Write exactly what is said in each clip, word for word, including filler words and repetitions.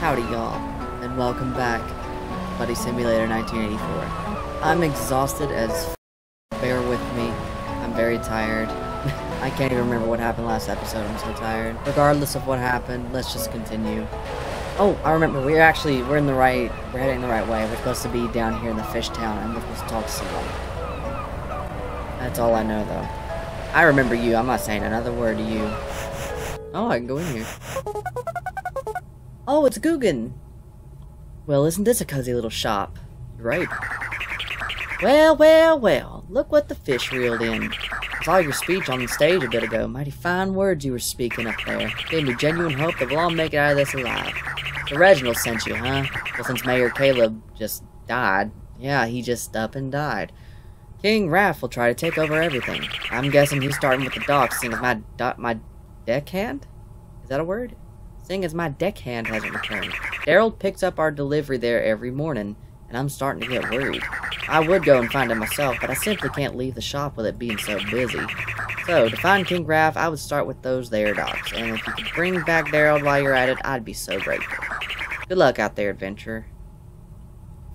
Howdy y'all, and welcome back to Buddy Simulator nineteen eighty-four. I'm exhausted as f, bear with me, I'm very tired. I can't even remember what happened last episode, I'm so tired. Regardless of what happened, let's just continue. Oh, I remember, we're actually, we're in the right, we're heading the right way. We're supposed to be down here in the fish town, and we're supposed to talk to someone. That's all I know though. I remember you, I'm not saying another word to you. Oh, I can go in here. Oh, it's Guggen! Well, isn't this a cozy little shop? You're right. Well, well, well. Look what the fish reeled in. I saw your speech on the stage a bit ago. Mighty fine words you were speaking up there. Gave me genuine hope that we'll all make it out of this alive. The Reginald sent you, huh? Well, since Mayor Caleb just died. Yeah, he just up and died. King Raph will try to take over everything. I'm guessing he's starting with the docks, seeing as my do my deckhand? Is that a word? Seeing as my deckhand hasn't returned. Daryl picks up our delivery there every morning, and I'm starting to get worried. I would go and find him myself, but I simply can't leave the shop with it being so busy. So, to find King Graf, I would start with those there docks, and if you could bring back Daryl while you're at it, I'd be so grateful. Good luck out there, adventurer.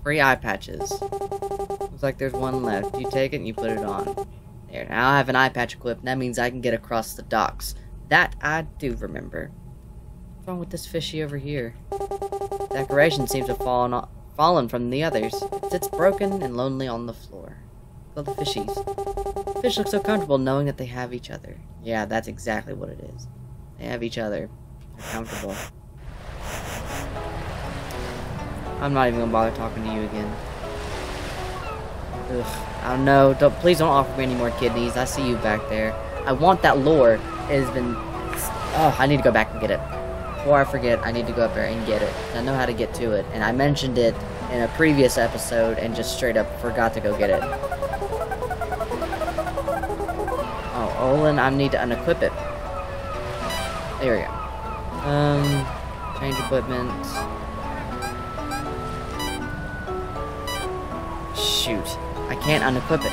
Free eye patches. Looks like there's one left. You take it and you put it on. There, now I have an eye patch equipped, and that means I can get across the docks. That I do remember. What's wrong with this fishy over here? Decoration seems to have fallen, fallen from the others. It sits broken and lonely on the floor. Look at the fishies. Fish look so comfortable knowing that they have each other. Yeah, that's exactly what it is. They have each other. They're comfortable. I'm not even gonna bother talking to you again. Ugh. I don't know. Don't, please don't offer me any more kidneys. I see you back there. I want that lore. It has been... Oh, I need to go back and get it. Before I forget, I need to go up there and get it. I know how to get to it, and I mentioned it in a previous episode and just straight up forgot to go get it. Oh, Olin, I need to unequip it. There we go. Um, change equipment. Shoot. I can't unequip it.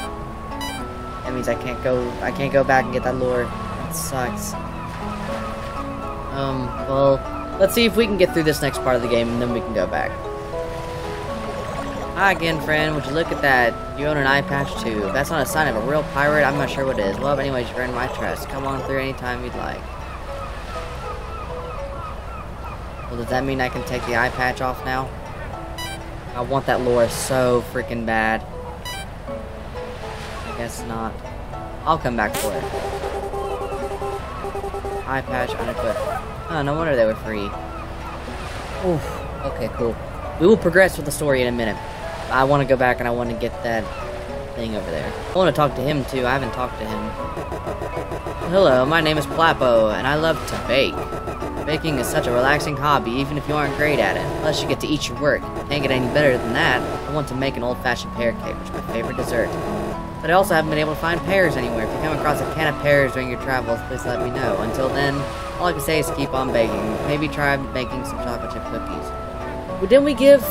That means I can't go, I can't go back and get that lore. Sucks. Um, well, let's see if we can get through this next part of the game and then we can go back. Hi again, friend. Would you look at that? You own an eye patch too. If that's not a sign of a real pirate, I'm not sure what it is. Well, anyways, you've earned my trust. Come on through anytime you'd like. Well, does that mean I can take the eye patch off now? I want that lore so freaking bad. I guess not. I'll come back for it. Eye patch unequipped. Oh, no wonder they were free. Oof. Okay, cool. We will progress with the story in a minute. I want to go back and I want to get that thing over there. I want to talk to him too. I haven't talked to him. Hello, my name is Plapo, and I love to bake. Baking is such a relaxing hobby, even if you aren't great at it. Plus, you get to eat your work. Can't get any better than that. I want to make an old-fashioned pear cake, which is my favorite dessert. But I also haven't been able to find pears anywhere. If you come across a can of pears during your travels, please let me know. Until then, all I can say is keep on baking. Maybe try making some chocolate chip cookies. Well, didn't we give...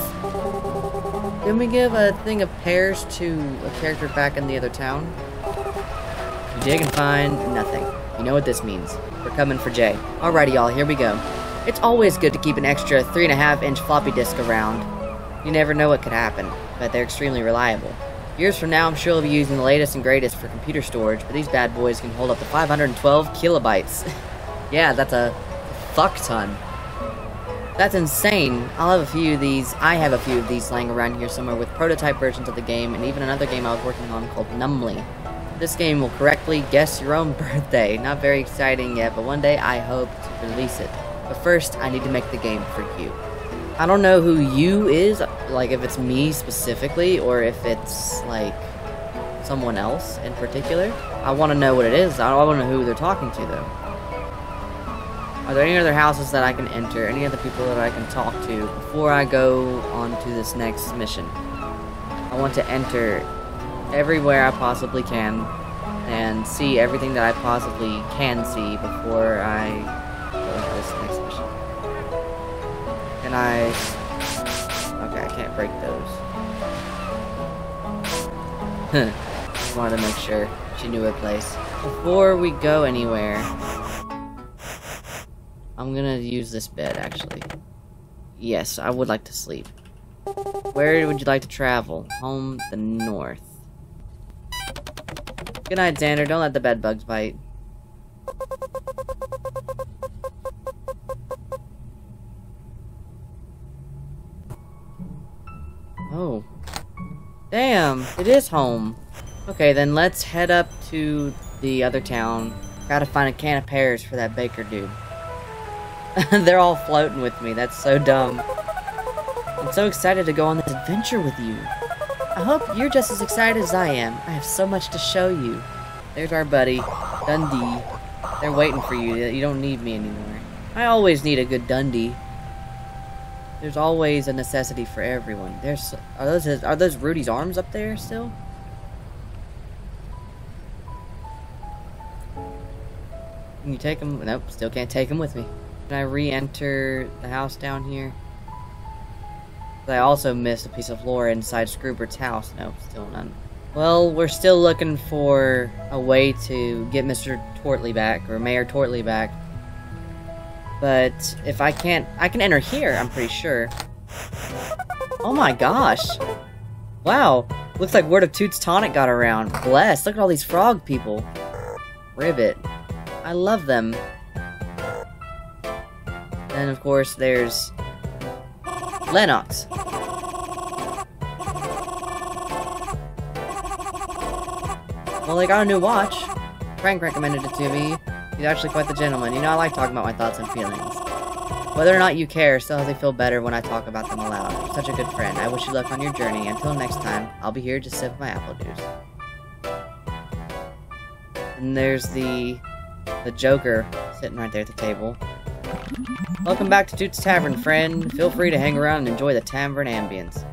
Didn't we give a thing of pears to a character back in the other town? You dig and find nothing. You know what this means. We're coming for Jay. Alrighty, y'all, here we go. It's always good to keep an extra three and a half inch floppy disk around. You never know what could happen, but they're extremely reliable. Years from now, I'm sure we'll be using the latest and greatest for computer storage, but these bad boys can hold up to five hundred twelve kilobytes. Yeah, that's a fuck ton. That's insane. I'll have a few of these. I have a few of these lying around here somewhere with prototype versions of the game and even another game I was working on called Numbly. This game will correctly guess your own birthday. Not very exciting yet, but one day I hope to release it. But first, I need to make the game for you. I don't know who you is, like if it's me specifically, or if it's like someone else in particular. I want to know what it is. I don't want to know who they're talking to though. Are there any other houses that I can enter, any other people that I can talk to before I go on to this next mission? I want to enter everywhere I possibly can and see everything that I possibly can see before I go into this next mission. Can I... Okay, I can't break those. Just wanted to make sure she knew her place. Before we go anywhere, I'm gonna use this bed, actually. Yes, I would like to sleep. Where would you like to travel? Home, the north. Good night, Xander. Don't let the bed bugs bite. Oh. Damn, it is home. Okay, then let's head up to the other town. Gotta find a can of pears for that baker dude. They're all floating with me. That's so dumb. I'm so excited to go on this adventure with you. I hope you're just as excited as I am. I have so much to show you. There's our buddy, Dundee. They're waiting for you. You don't need me anymore. I always need a good Dundee. There's always a necessity for everyone. There's are those his, are those Rudy's arms up there still? Can you take him? Nope, still can't take him with me. Can I re-enter the house down here? I also missed a piece of lore inside Scroobert's house. No, still none. Well, we're still looking for a way to get Mister Tortley back, or Mayor Tortley back. But if I can't... I can enter here, I'm pretty sure. Oh my gosh. Wow. Looks like word of Toots Tonic got around. Bless. Look at all these frog people. Ribbit. I love them. And of course, there's... Lennox. Well, they got a new watch. Frank recommended it to me. He's actually quite the gentleman. You know, I like talking about my thoughts and feelings. Whether or not you care, still has me feel better when I talk about them aloud. You're such a good friend. I wish you luck on your journey. Until next time, I'll be here to sip my apple juice. And there's the the Joker sitting right there at the table. Welcome back to Jute's Tavern, friend. Feel free to hang around and enjoy the tavern ambience.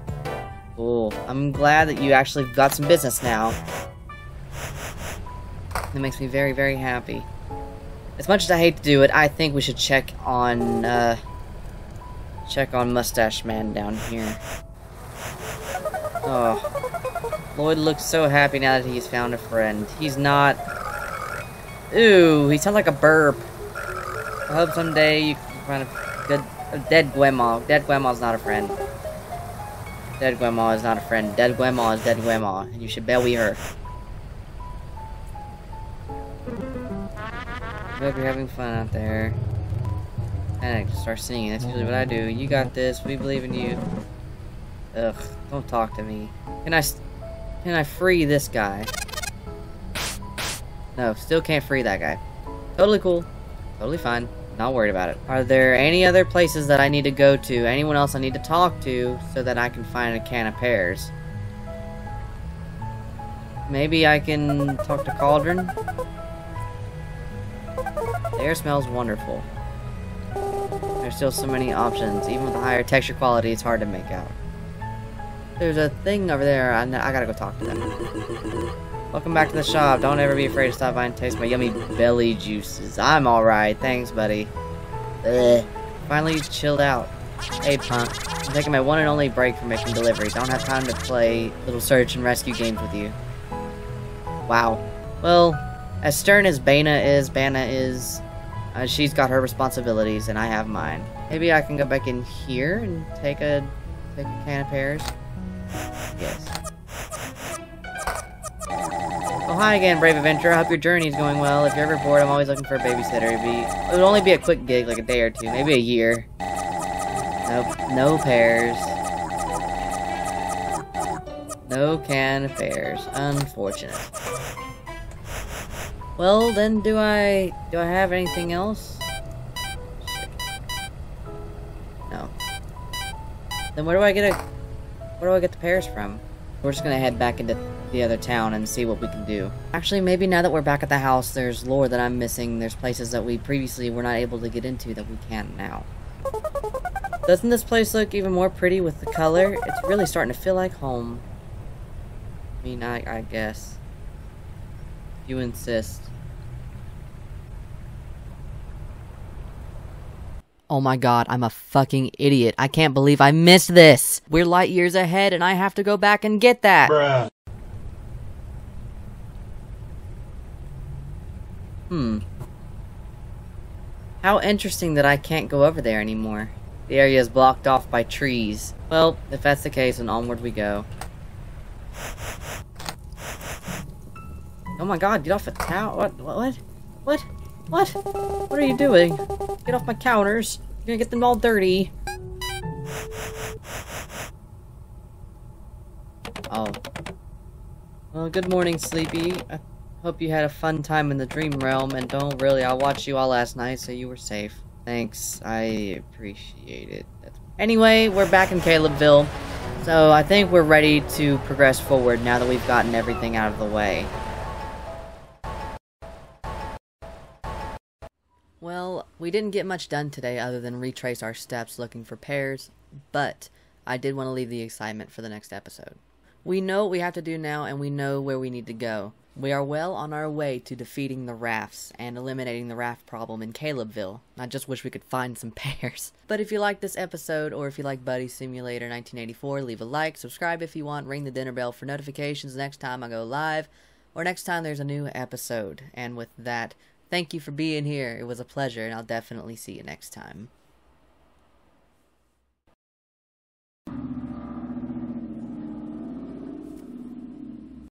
Cool. I'm glad that you actually got some business now. That makes me very, very happy. As much as I hate to do it, I think we should check on, uh... check on Mustache Man down here. Oh. Lloyd looks so happy now that he's found a friend. He's not... Ooh, he sounds like a burp. I hope someday you can find a good... A dead Gwemaw. Dead Gwemaw's not a friend. Dead Gwemaw is not a friend. Dead Gwemaw is dead Gwemaw, and you should belly her. I hope you're having fun out there. And I just start singing. That's usually what I do. You got this. We believe in you. Ugh. Don't talk to me. Can I... Can I free this guy? No. Still can't free that guy. Totally cool. Totally fine. Not worried about it. Are there any other places that I need to go to? Anyone else I need to talk to so that I can find a can of pears? Maybe I can talk to Cauldron? The air smells wonderful. There's still so many options. Even with the higher texture quality, it's hard to make out. There's a thing over there. I, I gotta go talk to them. Welcome back to the shop. Don't ever be afraid to stop by and taste my yummy belly juices. I'm alright. Thanks, buddy. Ugh. Finally, you chilled out. Hey, punk. I'm taking my one and only break from making deliveries. I don't have time to play little search and rescue games with you. Wow. Well, as stern as Bana is, Bana is... Uh, she's got her responsibilities, and I have mine. Maybe I can go back in here and take a... take a can of pears? Yes. Oh, hi again, brave adventurer. I hope your journey is going well. If you're ever bored, I'm always looking for a babysitter. It'd be, it would only be a quick gig, like a day or two, maybe a year. Nope, no pears. No can of pears. Unfortunate. Well, then, do I... do I have anything else? Shit. No. Then where do I get a... where do I get the pears from? We're just gonna head back into... the other town and see what we can do. Actually, maybe now that we're back at the house, there's lore that I'm missing. There's places that we previously were not able to get into that we can now. Doesn't this place look even more pretty with the color? It's really starting to feel like home. I mean, I, I guess. If you insist. Oh my god, I'm a fucking idiot. I can't believe I missed this. We're light years ahead and I have to go back and get that. Bruh. Hmm. How interesting that I can't go over there anymore. The area is blocked off by trees. Well, if that's the case, then onward we go. Oh my god, get off the tower. What? What? What? What? What are you doing? Get off my counters. You're gonna get them all dirty. Oh. Well, good morning, Sleepy. I hope you had a fun time in the dream realm, and don't really, I watched you all last night, so you were safe. Thanks, I appreciate it. That's... Anyway, we're back in Calebville, so I think we're ready to progress forward now that we've gotten everything out of the way. Well, we didn't get much done today other than retrace our steps looking for pears, but I did want to leave the excitement for the next episode. We know what we have to do now, and we know where we need to go. We are well on our way to defeating the Raphs and eliminating the Raph problem in Calebville. I just wish we could find some pears. But if you like this episode, or if you like Buddy Simulator nineteen eighty-four, leave a like, subscribe if you want, ring the dinner bell for notifications next time I go live, or next time there's a new episode. And with that... thank you for being here. It was a pleasure, and I'll definitely see you next time.